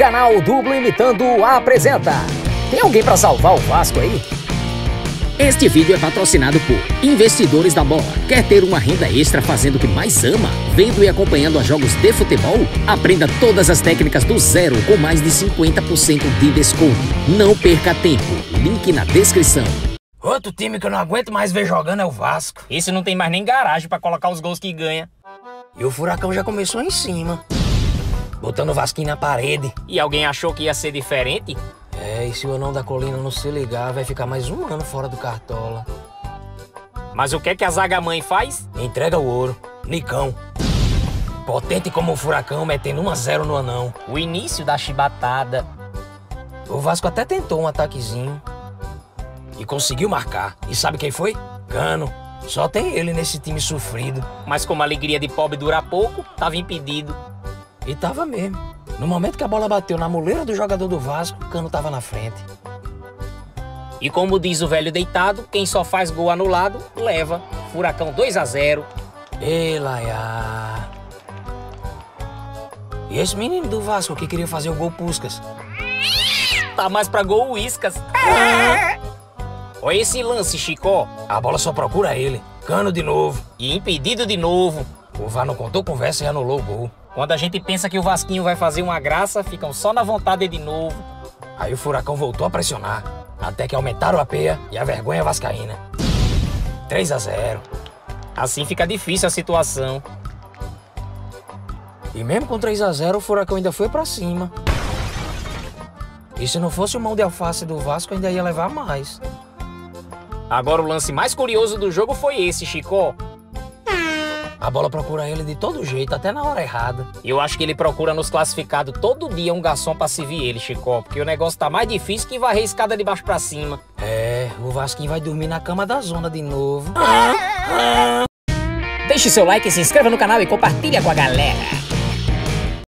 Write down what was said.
canal Dublo Imitando apresenta. Tem alguém pra salvar o Vasco aí? Este vídeo é patrocinado por Investidores da Bola. Quer ter uma renda extra fazendo o que mais ama? Vendo e acompanhando a jogos de futebol? Aprenda todas as técnicas do zero com mais de 50% de desconto. Não perca tempo. Link na descrição. Outro time que eu não aguento mais ver jogando é o Vasco. Esse não tem mais nem garagem pra colocar os gols que ganha. E o furacão já começou em cima, botando o Vasquinho na parede. E alguém achou que ia ser diferente? É, e se o anão da colina não se ligar, vai ficar mais um ano fora do Cartola. Mas o que é que a zaga-mãe faz? Entrega o ouro. Nicão. Potente como um furacão, metendo 1-0 no anão. O início da chibatada. O Vasco até tentou um ataquezinho e conseguiu marcar. E sabe quem foi? Cano. Só tem ele nesse time sofrido. Mas como a alegria de pobre dura pouco, tava impedido. E tava mesmo. No momento que a bola bateu na moleira do jogador do Vasco, o Cano tava na frente. E como diz o velho deitado, quem só faz gol anulado, leva. Furacão 2-0. Ei, Laiá. E esse menino do Vasco que queria fazer o gol Puskas? Tá mais pra gol Whiskas. Olha esse lance, Chicó. A bola só procura ele. Cano de novo. E impedido de novo. O VAR não contou conversa e anulou o gol. Quando a gente pensa que o Vasquinho vai fazer uma graça, ficam só na vontade de novo. Aí o furacão voltou a pressionar, até que aumentaram a peia e a vergonha vascaína. 3-0. Assim fica difícil a situação. E mesmo com 3-0, o furacão ainda foi pra cima. E se não fosse o mão de alface do Vasco, ainda ia levar mais. Agora o lance mais curioso do jogo foi esse, Chicó. A bola procura ele de todo jeito, até na hora errada. Eu acho que ele procura nos classificados todo dia um garçom pra servir ele, Chicó. Porque o negócio tá mais difícil que varrer a escada de baixo pra cima. É, o Vasquinho vai dormir na cama da zona de novo. Deixe seu like, se inscreva no canal e compartilha com a galera.